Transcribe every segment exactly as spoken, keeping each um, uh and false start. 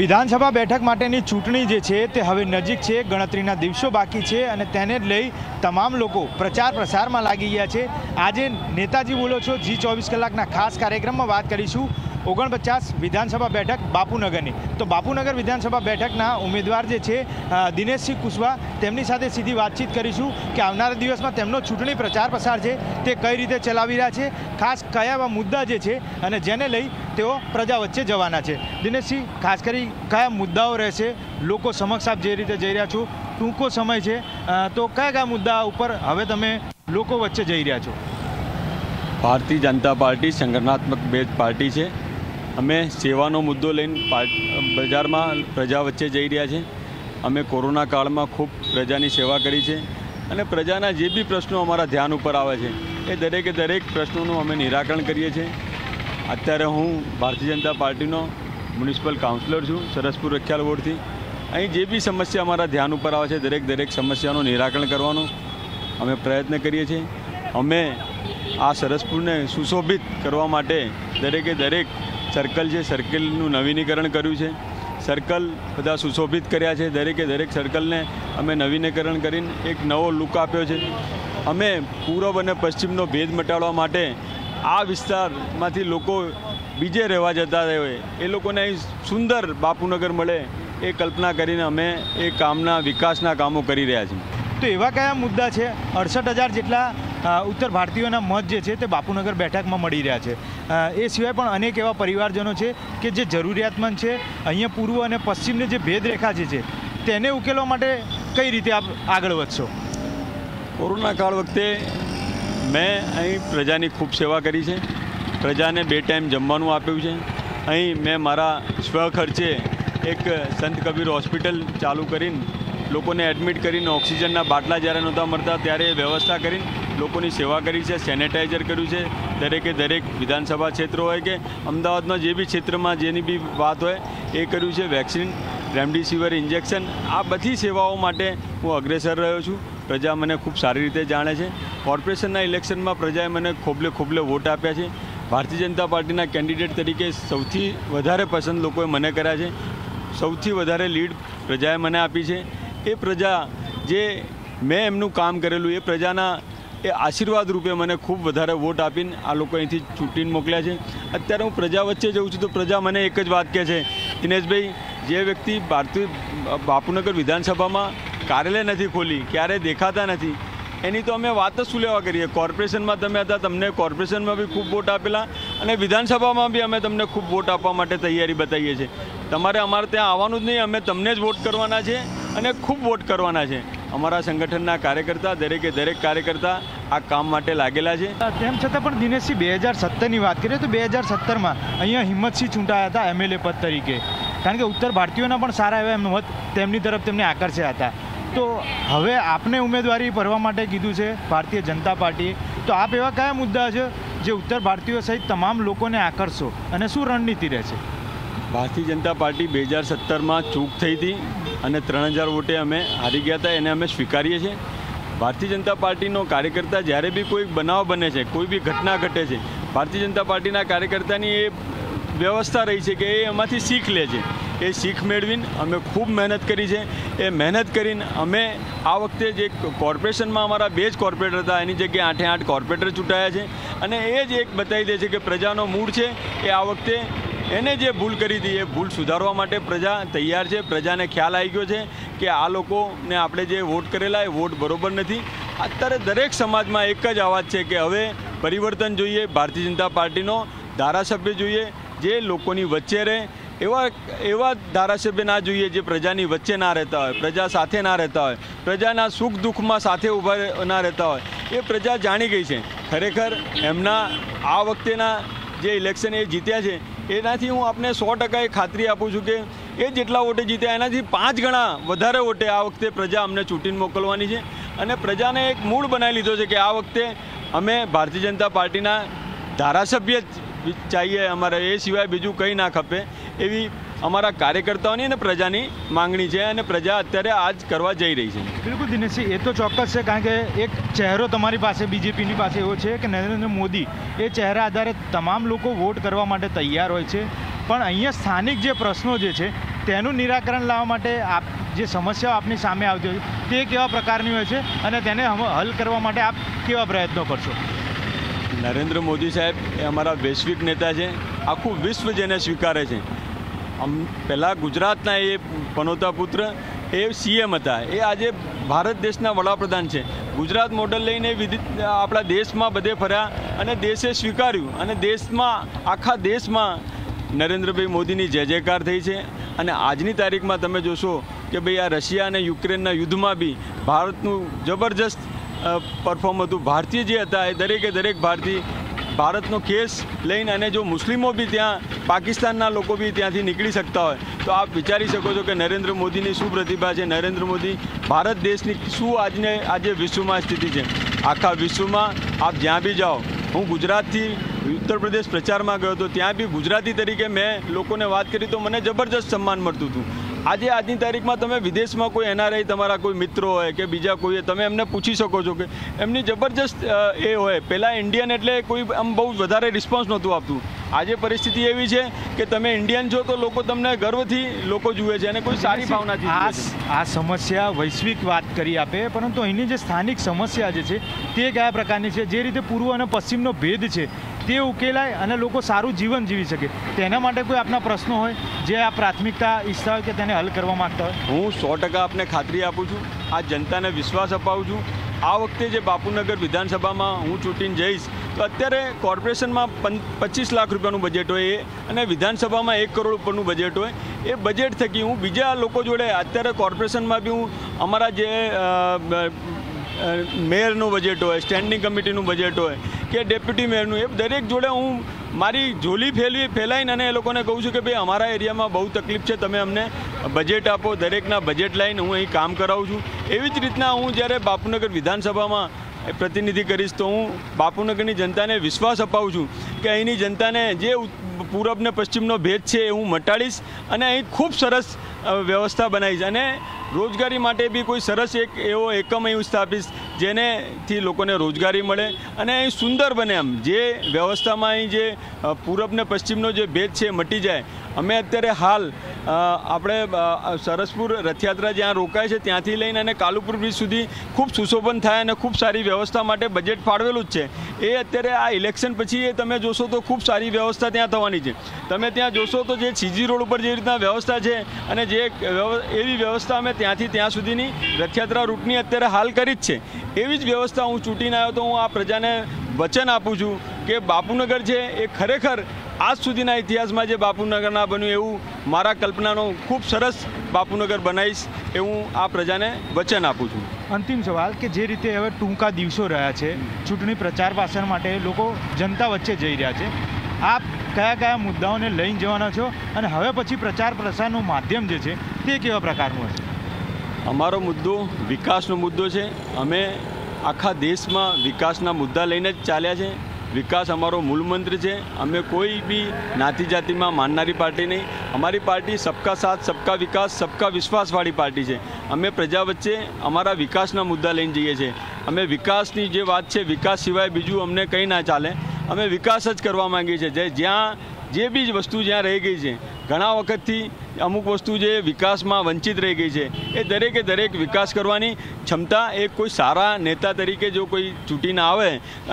વિધાનસભા બેઠક માટેની ચૂંટણી જે છે તે હવે નજીક છે, ગણતરીના દિવસો બાકી છે અને તેને જ લઈ તમામ લોકો પ્રચાર પ્રસારમાં લાગી ગયા છે. આજે નેતાજી બોલો છો ઝી ચોવીસ કલાકના ખાસ કાર્યક્રમમાં વાત કરીશું ઓગણપચાસ વિધાનસભા બેઠક બાપુનગરની. તો બાપુનગર વિધાનસભા બેઠકના ઉમેદવાર જે છે દિનેશસિંહ કુશવાહ, તેમની સાથે સીધી વાતચીત કરીશું કે આવનારા દિવસમાં તેમનો ચૂંટણી પ્રચાર પ્રસાર છે તે કઈ રીતે ચલાવી રહ્યા છે, ખાસ કયા એવા મુદ્દા જે છે અને જેને લઈ તેઓ પ્રજા વચ્ચે જવાના છે. દિનેશસિંહ, ખાસ કરી કયા મુદ્દાઓ રહેશે, લોકો સમક્ષ આપ જે રીતે જઈ રહ્યા છો, ટૂંકો સમય છે તો કયા કયા મુદ્દા ઉપર હવે તમે લોકો વચ્ચે જઈ રહ્યા છો? ભારતીય જનતા પાર્ટી સંગઠનાત્મક બે પાર્ટી છે. અમે સેવાનો મુદ્દો લઈને બજારમાં પ્રજા વચ્ચે જઈ રહ્યા છે. અમે કોરોના કાળમાં ખૂબ પ્રજાની સેવા કરી છે અને પ્રજાના જે બી પ્રશ્નો અમારા ધ્યાન ઉપર આવે છે એ દરેકે દરેક પ્રશ્નોનું અમે નિરાકરણ કરીએ છીએ. અત્યારે હું ભારતીય જનતા પાર્ટીનો મ્યુનિસિપલ કાઉન્સિલર છું સરસપુર રખિયાલ વોર્ડથી. અહીં જે બી સમસ્યા અમારા ધ્યાન ઉપર આવે છે દરેક દરેક સમસ્યાનું નિરાકરણ કરવાનો અમે પ્રયત્ન કરીએ છીએ. અમે આ સરસપુરને સુશોભિત કરવા માટે દરેકે દરેક સર્કલ છે સર્કલનું નવીનીકરણ કર્યું છે, સર્કલ બધા સુશોભિત કર્યા છે, દરેકે દરેક સર્કલને અમે નવીનીકરણ કરીને એક નવો લુક આપ્યો છે. અમે પૂર્વ અને પશ્ચિમનો ભેદ મટાડવા માટે આ વિસ્તારમાંથી લોકો બીજે રહેવા જતા હોય એ લોકોને અહીં સુંદર બાપુનગર મળે એ કલ્પના કરીને અમે એ કામના વિકાસના કામો કરી રહ્યા છીએ. તો એવા કયા મુદ્દા છે? અડસઠ હજાર જેટલા ઉત્તર ભારતીયોના મત જે છે તે બાપુનગર બેઠકમાં મળી રહ્યા છે. એ સિવાય પણ અનેક એવા પરિવારજનો છે કે જે જરૂરિયાતમંદ છે. અહીંયા પૂર્વ અને પશ્ચિમની જે ભેદરેખા જે છે તેને ઉકેલવા માટે કઈ રીતે આપ આગળ વધશો? કોરોના કાળ વખતે મેં અહીં પ્રજાની ખૂબ સેવા કરી છે. પ્રજાને બે ટાઈમ જમવાનું આપ્યું છે. અહીં મેં મારા સ્વખર્ચે એક સંત કબીર હોસ્પિટલ ચાલુ કરીને લોકોને એડમિટ કરીને ઓક્સિજનના બાટલા જ્યારે નહોતા મળતા ત્યારે એ વ્યવસ્થા કરીને લોકોની સેવા કરી છે. સેનેટાઇઝર કર્યું છે. દરેકે દરેક વિધાનસભા ક્ષેત્રો હોય કે અમદાવાદના જે બી ક્ષેત્રમાં જેની બી વાત હોય એ કર્યું છે. વેક્સિન, રેમડેસિવિર ઇન્જેક્શન, આ બધી સેવાઓ માટે હું અગ્રેસર રહ્યો છું. પ્રજા મને ખૂબ સારી રીતે જાણે છે. કોર્પોરેશનના ઇલેક્શનમાં પ્રજાએ મને ખોબલે ખોબલે વોટ આપ્યા છે. ભારતીય જનતા પાર્ટીના કેન્ડિડેટ તરીકે સૌથી વધારે પસંદ લોકોએ મને કર્યા છે. સૌથી વધારે લીડ પ્રજાએ મને આપી છે. એ પ્રજા જે મેં એમનું કામ કરેલું એ પ્રજાના એ આશીર્વાદ રૂપે મને ખૂબ વધારે વોટ આપીને આ લોકો અહીંથી ચૂંટીને મોકલ્યા છે. અત્યારે હું પ્રજા વચ્ચે જઉં છું તો પ્રજા મને એક જ વાત કહે છે, દિનેશભાઈ, જે વ્યક્તિ ભારતીય બાપુનગર વિધાનસભામાં કાર્યાલય નથી ખોલી, ક્યારેય દેખાતા નથી, એની તો અમે વાત જ શું લેવા કરીએ? કોર્પોરેશનમાં તમે હતા, તમને કોર્પોરેશનમાં બી ખૂબ વોટ આપેલા અને વિધાનસભામાં બી અમે તમને ખૂબ વોટ આપવા માટે તૈયારી બતાવીએ છીએ. તમારે અમારે ત્યાં આવવાનું જ નહીં, અમે તમને જ વોટ કરવાના છે અને ખૂબ વોટ કરવાના છે. અમારા સંગઠનના કાર્યકર્તા દરેકે દરેક કાર્યકર્તા આ કામ માટે લાગેલા છે. તેમ છતાં પણ દિનેશસિંહ, બે હજાર સત્તરની વાત કરીએ તો બે હજાર સત્તરમાં અહીંયા હિંમતસિંહ ચૂંટાયા હતા એમએલએ પદ તરીકે, કારણ કે ઉત્તર ભારતીયોના પણ સારા એવા એમનો મત તેમની તરફ તેમને આકર્ષ્યા હતા. તો હવે આપને ઉમેદવારી ભરવા માટે કીધું છે ભારતીય જનતા પાર્ટીએ, તો આપ એવા કયા મુદ્દા છે જે ઉત્તર ભારતીયો સહિત તમામ લોકોને આકર્ષો અને શું રણનીતિ રહેશે? ભારતીય જનતા પાર્ટી બે હજાર સત્તરમાં ચૂક થઈ હતી અને ત્રણ હજાર વોટે અમે હારી ગયા હતા, એને અમે સ્વીકારીએ છીએ. ભારતીય જનતા પાર્ટીનો કાર્યકર્તા જ્યારે બી કોઈ બનાવ બને છે, કોઈ બી ઘટના ઘટે છે, ભારતીય જનતા પાર્ટીના કાર્યકર્તાની એ વ્યવસ્થા રહી છે કે એ એમાંથી શીખ લે છે. એ શીખ મેળવીને અમે ખૂબ મહેનત કરી છે. એ મહેનત કરીને અમે આ વખતે જે કોર્પોરેશનમાં અમારા બે જ કોર્પોરેટર હતા એની જગ્યાએ આઠે આઠ કોર્પોરેટર ચૂંટાયા છે અને એ જ એક બતાવી દે છે કે પ્રજાનો મૂડ છે એ આ વખતે એને જે ભૂલ કરી હતી એ ભૂલ સુધારવા માટે પ્રજા તૈયાર છે. પ્રજાને ખ્યાલ આવી ગયો છે કે આ લોકોને આપણે જે વોટ કરેલા એ વોટ બરોબર નથી. અત્યારે દરેક સમાજમાં એક જ અવાજ છે કે હવે પરિવર્તન જોઈએ. ભારતીય જનતા પાર્ટીનો ધારાસભ્ય જોઈએ જે લોકોની વચ્ચે રહે, એવા એવા ધારાસભ્ય ના જોઈએ જે પ્રજાની વચ્ચે ના રહેતા હોય, પ્રજા સાથે ના રહેતા હોય, પ્રજાના સુખ દુઃખમાં સાથે ઊભા ના રહેતા હોય. એ પ્રજા જાણી ગઈ છે. ખરેખર એમના આ વખતેના જે ઇલેક્શન એ જીત્યા છે એનાથી હું આપને સો ટકા એ ખાતરી આપું છું કે એ જેટલા વોટે જીત્યા એનાથી પાંચ ગણા વધારે વોટે આ વખતે પ્રજા અમને ચૂંટીને મોકલવાની છે. અને પ્રજાને એક મૂળ બનાવી લીધો છે કે આ વખતે અમે ભારતીય જનતા પાર્ટીના ધારાસભ્ય જ ચાહીએ, અમારે એ સિવાય બીજું કંઈ ના ખપે એવી અમારા કાર્યકર્તાઓની અને પ્રજાની માંગણી છે અને પ્રજા અત્યારે આ જ કરવા જઈ રહી છે. બિલકુલ દિનેશસિંહ, એ તો ચોક્કસ છે, કારણ કે એક ચહેરો તમારી પાસે બીજેપીની પાસે એવો છે કે નરેન્દ્ર મોદી, એ ચહેરા આધારે તમામ લોકો વોટ કરવા માટે તૈયાર હોય છે. પણ અહીંયા સ્થાનિક જે પ્રશ્નો જે છે તેનું નિરાકરણ લાવવા માટે આપ જે સમસ્યાઓ આપની સામે આવતી હોય તે કેવા પ્રકારની હોય છે અને તેને હલ કરવા માટે આપ કેવા પ્રયત્નો કરશો? નરેન્દ્ર મોદી સાહેબ એ અમારા વૈશ્વિક નેતા છે, આખું વિશ્વ જેને સ્વીકારે છે. આમ પહેલાં ગુજરાતના એ પનોતા પુત્ર એ સીએમ હતા, એ આજે ભારત દેશના વડાપ્રધાન છે. ગુજરાત મોડલ લઈને વિવિધ આપણા દેશમાં બધે ફર્યા અને દેશે સ્વીકાર્યું અને દેશમાં આખા દેશમાં નરેન્દ્રભાઈ મોદીની જય જયકાર થઈ છે. અને આજની તારીખમાં તમે જોશો કે ભાઈ આ રશિયા અને યુક્રેનના યુદ્ધમાં બી ભારતનું જબરજસ્ત પરફોર્મ હતું. ભારતીય જે હતા એ દરેકે દરેક ભારતીય ભારતનો કેસ લઈને, અને જો મુસ્લિમો બી ત્યાં પાકિસ્તાનના લોકો બી ત્યાંથી નીકળી શકતા હોય તો આપ વિચારી શકો છો કે નરેન્દ્ર મોદીની શું પ્રતિભા છે, નરેન્દ્ર મોદી ભારત દેશની શું આજને આજે વિશ્વમાં સ્થિતિ છે. આખા વિશ્વમાં આપ જ્યાં બી જાઓ, હું ગુજરાતથી ઉત્તર પ્રદેશ પ્રચારમાં ગયો હતો, ત્યાં બી ગુજરાતી તરીકે મેં લોકોને વાત કરી તો મને જબરજસ્ત સન્માન મળતું હતું. આજે આજની તારીખમાં તમે વિદેશમાં કોઈ એનઆરઆઈ તમારા કોઈ મિત્રો હોય કે બીજા કોઈ, તમે એમને પૂછી શકો છો કે એમની જબરજસ્ત એ હોય. પહેલાં ઇન્ડિયન એટલે કોઈ આમ બહુ વધારે રિસ્પોન્સ નહોતું આપતું. આજે પરિસ્થિતિ એવી છે કે તમે ઇન્ડિયન છો તો લોકો તમને ગર્વથી લોકો જુએ છે અને કોઈ સારી ભાવનાથી. આ સમસ્યા વૈશ્વિક વાત કરી આપે, પરંતુ અહીંની જે સ્થાનિક સમસ્યા જે છે તે કયા પ્રકારની છે, જે રીતે પૂર્વ અને પશ્ચિમનો ભેદ છે તે ઉકેલાય અને લોકો સારું જીવન જીવી શકે, તેના માટે કોઈ આપના પ્રશ્નો હોય જે આ પ્રાથમિકતા ઈચ્છતા હોય કે તેને હલ કરવા માગતા હોય? હું સો ટકા આપને ખાતરી આપું છું, આ જનતાને વિશ્વાસ અપાવું છું. આ વખતે જે બાપુનગર વિધાનસભામાં હું ચૂંટીને જઈશ તો અત્યારે કોર્પોરેશનમાં પચીસ લાખ રૂપિયાનું બજેટ હોય એ, અને વિધાનસભામાં એક કરોડ ઉપરનું બજેટ હોય એ. બજેટ થકી હું બીજા લોકો જોડે, અત્યારે કોર્પોરેશનમાં બી હું અમારા જે મેયરનું બજેટ હોય, સ્ટેન્ડિંગ કમિટીનું બજેટ હોય કે ડેપ્યુટી મેયરનું, એ દરેક જોડે હું મારી ઝોલી ફેલવી ફેલાઈને અને એ લોકોને કહું છું કે ભાઈ અમારા એરિયામાં બહુ તકલીફ છે, તમે અમને બજેટ આપો. દરેકના બજેટ લાઈને હું અહીં કામ કરાવું છું. એવી જ રીતના હું જ્યારે બાપુનગર વિધાનસભામાં પ્રતિનિધિ કરીશ તો હું બાપુનગરની જનતાને વિશ્વાસ અપાવું છું કે અહીંની જનતાને જે પૂરબ ને પશ્ચિમનો ભેદ છે એ હું મટાડીશ અને અહીં ખૂબ સરસ વ્યવસ્થા બનાવીશ અને રોજગારી માટે બી કોઈ સરસ એક એવો એકમ અહીં સ્થાપીશ જેનેથી લોકોને રોજગારી મળે અને અહીં સુંદર બને. આમ જે વ્યવસ્થામાં અહીં જે પૂરબ ને પશ્ચિમનો જે ભેદ છે મટી જાય. અમે અત્યારે હાલ આપણે સરસપુર રથયાત્રા જ્યાં રોકાય છે ત્યાંથી લઈને અને કાલુપુર બ્રિજ સુધી ખૂબ સુશોભન થાય અને ખૂબ સારી વ્યવસ્થા માટે બજેટ ફાળવેલું જ છે. એ અત્યારે આ ઇલેક્શન પછી એ તમે જોશો તો ખૂબ સારી વ્યવસ્થા ત્યાં થવાની છે. તમે ત્યાં જોશો તો જે સીજી રોડ ઉપર જે રીતના વ્યવસ્થા છે અને જે એવી વ્યવસ્થા અમે ત્યાંથી ત્યાં સુધીની રથયાત્રા રૂટની અત્યારે હાલ કરી જ છે. એવી જ વ્યવસ્થા હું ચૂંટીને આવ્યો તો હું આ પ્રજાને વચન આપું છું કે બાપુનગર છે એ ખરેખર આજ સુધીના ઇતિહાસમાં જે બાપુનગર ના બન્યું એવું મારા કલ્પનાનો ખૂબ સરસ બાપુનગર બનાવીશ એવું આ પ્રજાને વચન આપું છું. અંતિમ સવાલ કે જે રીતે હવે ટૂંકા દિવસો રહ્યા છે, ચૂંટણી પ્રચાર ભાષણ માટે લોકો જનતા વચ્ચે જઈ રહ્યા છે, આપ કયા કયા મુદ્દાઓને લઈને જવાના છો અને હવે પછી પ્રચાર પ્રસારનું માધ્યમ જે છે તે કેવા પ્રકારનું હશે? અમારો મુદ્દો વિકાસનો મુદ્દો છે. અમે આખા દેશમાં વિકાસના મુદ્દા લઈને જ ચાલ્યા છે. વિકાસ અમારો મૂલમંત્ર છે. અમે કોઈ બી નાતી જાતિમાં માનનારી પાર્ટી નહીં. અમારી પાર્ટી સબકા સાથ સબકા વિકાસ સબકા વિશ્વાસવાળી પાર્ટી છે. અમે પ્રજા વચ્ચે અમારા વિકાસના મુદ્દા લઈને જઈએ છીએ. અમે વિકાસની જે વાત છે, વિકાસ સિવાય બીજું અમને કંઈ ના ચાલે. અમે વિકાસ જ કરવા માગીએ છીએ. જે જ્યાં જે બી વસ્તુ જ્યાં રહી ગઈ છે, ઘણા વખતથી અમુક વસ્તુ જે વિકાસમાં વંચિત રહી ગઈ છે, એ દરેકે દરેક વિકાસ કરવાની ક્ષમતા એ કોઈ સારા નેતા તરીકે જો કોઈ ચૂંટીને આવે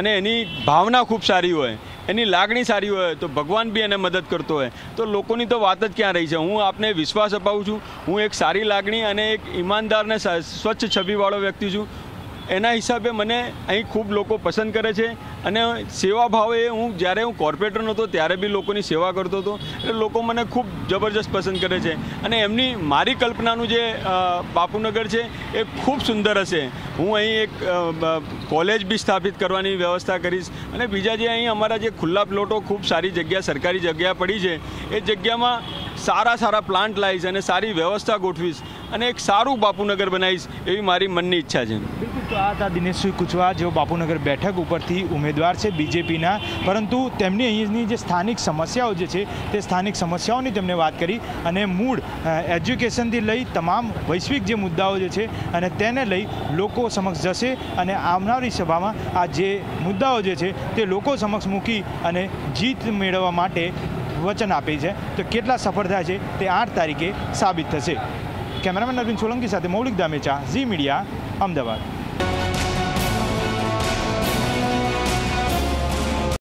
અને એની ભાવના ખૂબ સારી હોય, એની લાગણી સારી હોય તો ભગવાન બી એને મદદ કરતો હોય. તો લોકોની તો વાત જ ક્યાં રહી છે. હું આપને વિશ્વાસ અપાવું છું. હું એક સારી લાગણી અને એક ઈમાનદાર અને સ્વચ્છ છબીવાળો વ્યક્તિ છું. એના હિસાબે મને અહીં ખૂબ લોકો પસંદ કરે છે અને સેવા ભાવે હું જ્યારે હું કોર્પોરેટર નહોતો ત્યારે બી લોકોની સેવા કરતો હતો એટલે લોકો મને ખૂબ જબરજસ્ત પસંદ કરે છે અને એમની મારી કલ્પનાનું જે બાપુનગર છે એ ખૂબ સુંદર હશે. હું અહીં એક કોલેજ બી સ્થાપિત કરવાની વ્યવસ્થા કરીશ અને બીજા જે અહીં અમારા જે ખુલ્લા પ્લોટો ખૂબ સારી જગ્યા સરકારી જગ્યા પડી છે એ જગ્યામાં સારા સારા પ્લાન્ટ લાવીશ અને સારી વ્યવસ્થા ગોઠવીશ અને એક સારું બાપુનગર બનાવીશ એવી મારી મનની ઈચ્છા છે. તો આ હતા દિનેશભાઈ કુચવા, જેઓ બાપુનગર બેઠક ઉપરથી ઉમેદવાર છે બીજેપીના, પરંતુ તેમની અહીંની જે સ્થાનિક સમસ્યાઓ જે છે તે સ્થાનિક સમસ્યાઓની તેમણે વાત કરી અને મૂળ એજ્યુકેશનથી લઈ તમામ વૈશ્વિક જે મુદ્દાઓ જે છે અને તેને લઈ લોકો સમક્ષ જશે અને આવનારી સભામાં આ જે મુદ્દાઓ જે છે તે લોકો સમક્ષ મૂકી અને જીત મેળવવા માટે વચન આપે છે તો કેટલા સફળ થાય છે તે આઠ તારીખે સાબિત થશે। કેમેરામેન અરવિંદ સોલંકી સાથે મૌલિક દામેચા, ઝી મીડિયા, અમદાવાદ।